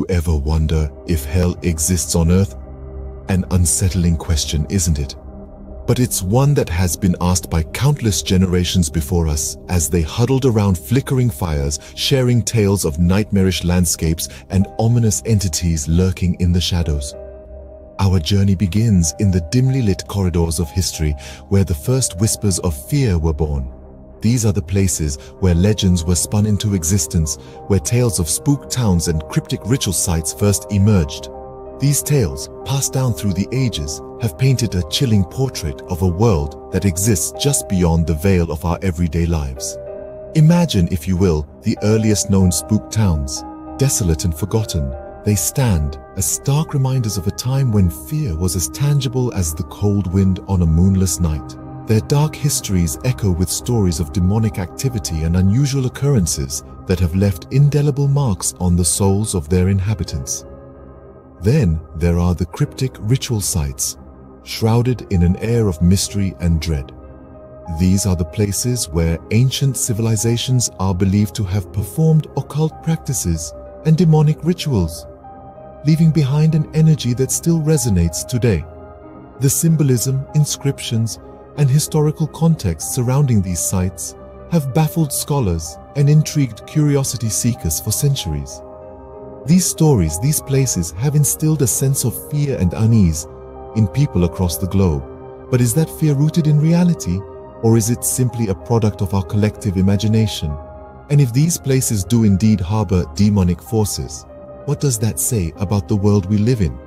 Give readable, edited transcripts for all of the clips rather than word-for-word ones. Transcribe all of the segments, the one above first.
you ever wonder if hell exists on earth? An unsettling question, isn't it? But it's one that has been asked by countless generations before us as they huddled around flickering fires, sharing tales of nightmarish landscapes and ominous entities lurking in the shadows. Our journey begins in the dimly lit corridors of history where the first whispers of fear were born. These are the places where legends were spun into existence, where tales of spook towns and cryptic ritual sites first emerged. These tales, passed down through the ages, have painted a chilling portrait of a world that exists just beyond the veil of our everyday lives. Imagine, if you will, the earliest known spook towns. Desolate and forgotten, they stand as stark reminders of a time when fear was as tangible as the cold wind on a moonless night. Their dark histories echo with stories of demonic activity and unusual occurrences that have left indelible marks on the souls of their inhabitants. Then there are the cryptic ritual sites, shrouded in an air of mystery and dread. These are the places where ancient civilizations are believed to have performed occult practices and demonic rituals, leaving behind an energy that still resonates today. The symbolism, inscriptions, and historical context surrounding these sites have baffled scholars and intrigued curiosity seekers for centuries. These stories, these places, have instilled a sense of fear and unease in people across the globe. But is that fear rooted in reality, or is it simply a product of our collective imagination? And if these places do indeed harbor demonic forces, what does that say about the world we live in?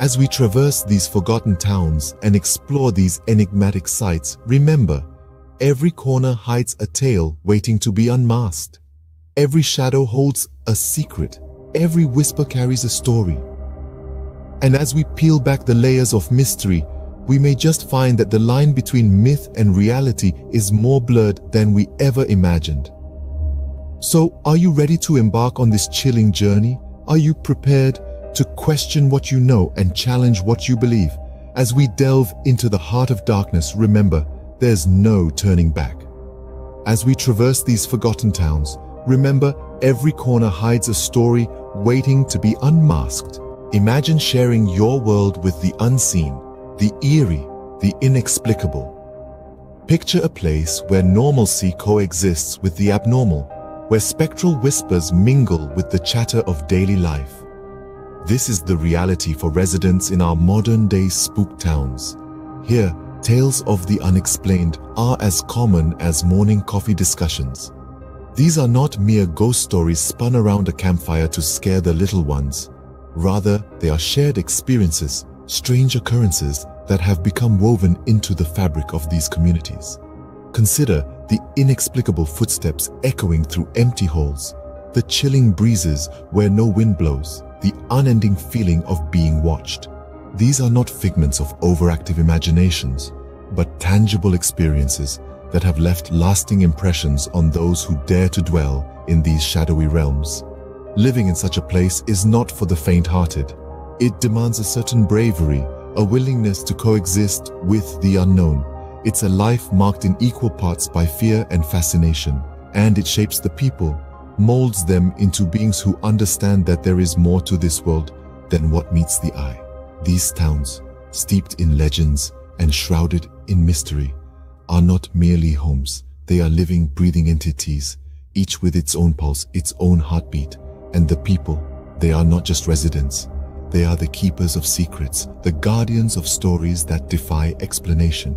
As we traverse these forgotten towns and explore these enigmatic sites, remember, every corner hides a tale waiting to be unmasked. Every shadow holds a secret. Every whisper carries a story. And as we peel back the layers of mystery, we may just find that the line between myth and reality is more blurred than we ever imagined. So, are you ready to embark on this chilling journey? Are you prepared to question what you know and challenge what you believe? As we delve into the heart of darkness, remember, there's no turning back. As we traverse these forgotten towns, remember, every corner hides a story waiting to be unmasked. Imagine sharing your world with the unseen, the eerie, the inexplicable. Picture a place where normalcy coexists with the abnormal, where spectral whispers mingle with the chatter of daily life. This is the reality for residents in our modern-day spook towns. Here, tales of the unexplained are as common as morning coffee discussions. These are not mere ghost stories spun around a campfire to scare the little ones. Rather, they are shared experiences, strange occurrences that have become woven into the fabric of these communities. Consider the inexplicable footsteps echoing through empty halls, the chilling breezes where no wind blows, the unending feeling of being watched. These are not figments of overactive imaginations, but tangible experiences that have left lasting impressions on those who dare to dwell in these shadowy realms. Living in such a place is not for the faint-hearted. It demands a certain bravery, a willingness to coexist with the unknown. It's a life marked in equal parts by fear and fascination, and it shapes the people, molds them into beings who understand that there is more to this world than what meets the eye. These towns, steeped in legends and shrouded in mystery, are not merely homes. They are living, breathing entities, each with its own pulse, its own heartbeat. And the people, they are not just residents. They are the keepers of secrets, the guardians of stories that defy explanation.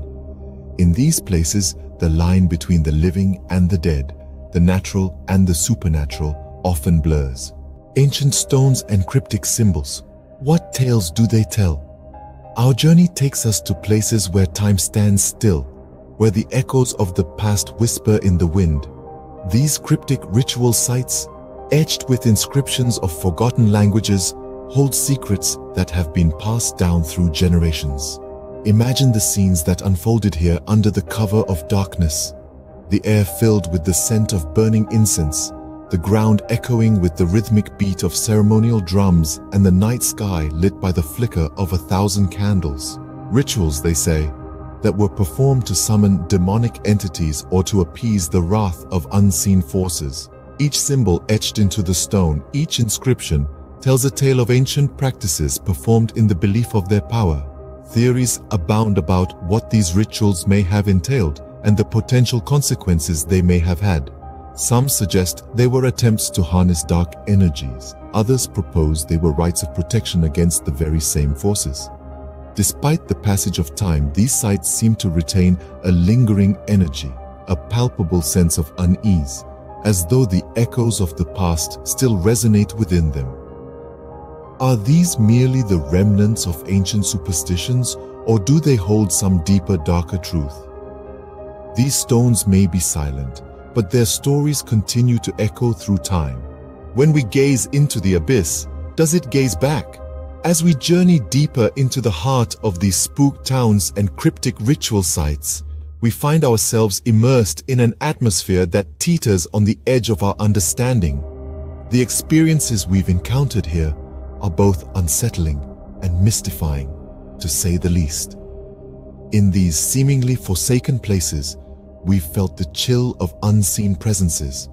In these places, the line between the living and the dead, the natural and the supernatural, often blurs. Ancient stones and cryptic symbols, what tales do they tell? Our journey takes us to places where time stands still, where the echoes of the past whisper in the wind. These cryptic ritual sites, etched with inscriptions of forgotten languages, hold secrets that have been passed down through generations. Imagine the scenes that unfolded here under the cover of darkness, the air filled with the scent of burning incense, the ground echoing with the rhythmic beat of ceremonial drums, and the night sky lit by the flicker of 1,000 candles. Rituals, they say, that were performed to summon demonic entities or to appease the wrath of unseen forces. Each symbol etched into the stone, each inscription, tells a tale of ancient practices performed in the belief of their power. Theories abound about what these rituals may have entailed and the potential consequences they may have had. Some suggest they were attempts to harness dark energies. Others propose they were rites of protection against the very same forces. Despite the passage of time, these sites seem to retain a lingering energy, a palpable sense of unease, as though the echoes of the past still resonate within them. Are these merely the remnants of ancient superstitions, or do they hold some deeper, darker truth? These stones may be silent, but their stories continue to echo through time. When we gaze into the abyss, does it gaze back? As we journey deeper into the heart of these spook towns and cryptic ritual sites, we find ourselves immersed in an atmosphere that teeters on the edge of our understanding. The experiences we've encountered here are both unsettling and mystifying, to say the least. In these seemingly forsaken places, we've felt the chill of unseen presences,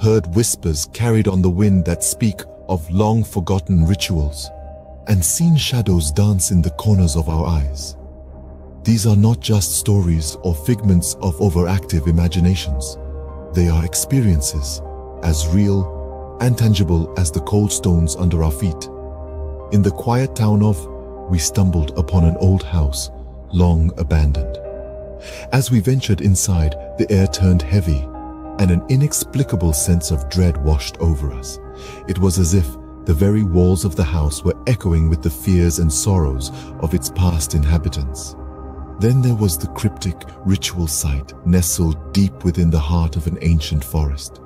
heard whispers carried on the wind that speak of long-forgotten rituals, and seen shadows dance in the corners of our eyes. These are not just stories or figments of overactive imaginations. They are experiences, as real and tangible as the cold stones under our feet. In the quiet town of, we stumbled upon an old house, long abandoned. As we ventured inside, the air turned heavy, and an inexplicable sense of dread washed over us. It was as if the very walls of the house were echoing with the fears and sorrows of its past inhabitants. Then there was the cryptic ritual site nestled deep within the heart of an ancient forest.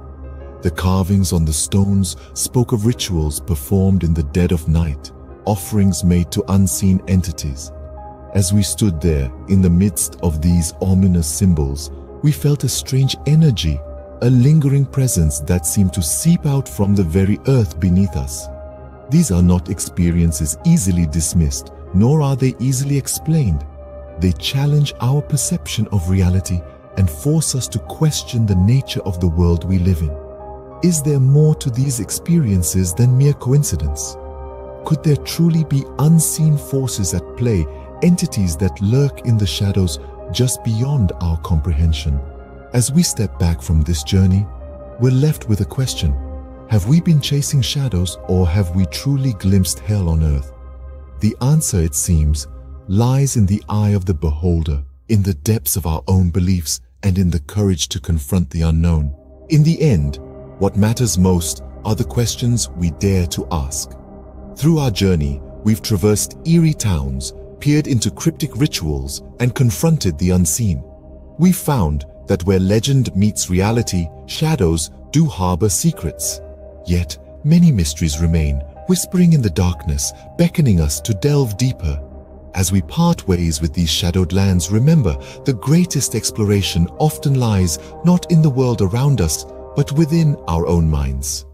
The carvings on the stones spoke of rituals performed in the dead of night, offerings made to unseen entities. As we stood there, in the midst of these ominous symbols, we felt a strange energy, a lingering presence that seemed to seep out from the very earth beneath us. These are not experiences easily dismissed, nor are they easily explained. They challenge our perception of reality and force us to question the nature of the world we live in. Is there more to these experiences than mere coincidence? Could there truly be unseen forces at play, entities that lurk in the shadows just beyond our comprehension? As we step back from this journey, we're left with a question. Have we been chasing shadows, or have we truly glimpsed hell on earth? The answer, it seems, lies in the eye of the beholder, in the depths of our own beliefs, and in the courage to confront the unknown. In the end, what matters most are the questions we dare to ask. Through our journey, we've traversed eerie towns, peered into cryptic rituals, and confronted the unseen. We found that where legend meets reality, shadows do harbor secrets. Yet, many mysteries remain, whispering in the darkness, beckoning us to delve deeper. As we part ways with these shadowed lands, remember, the greatest exploration often lies not in the world around us, but within our own minds.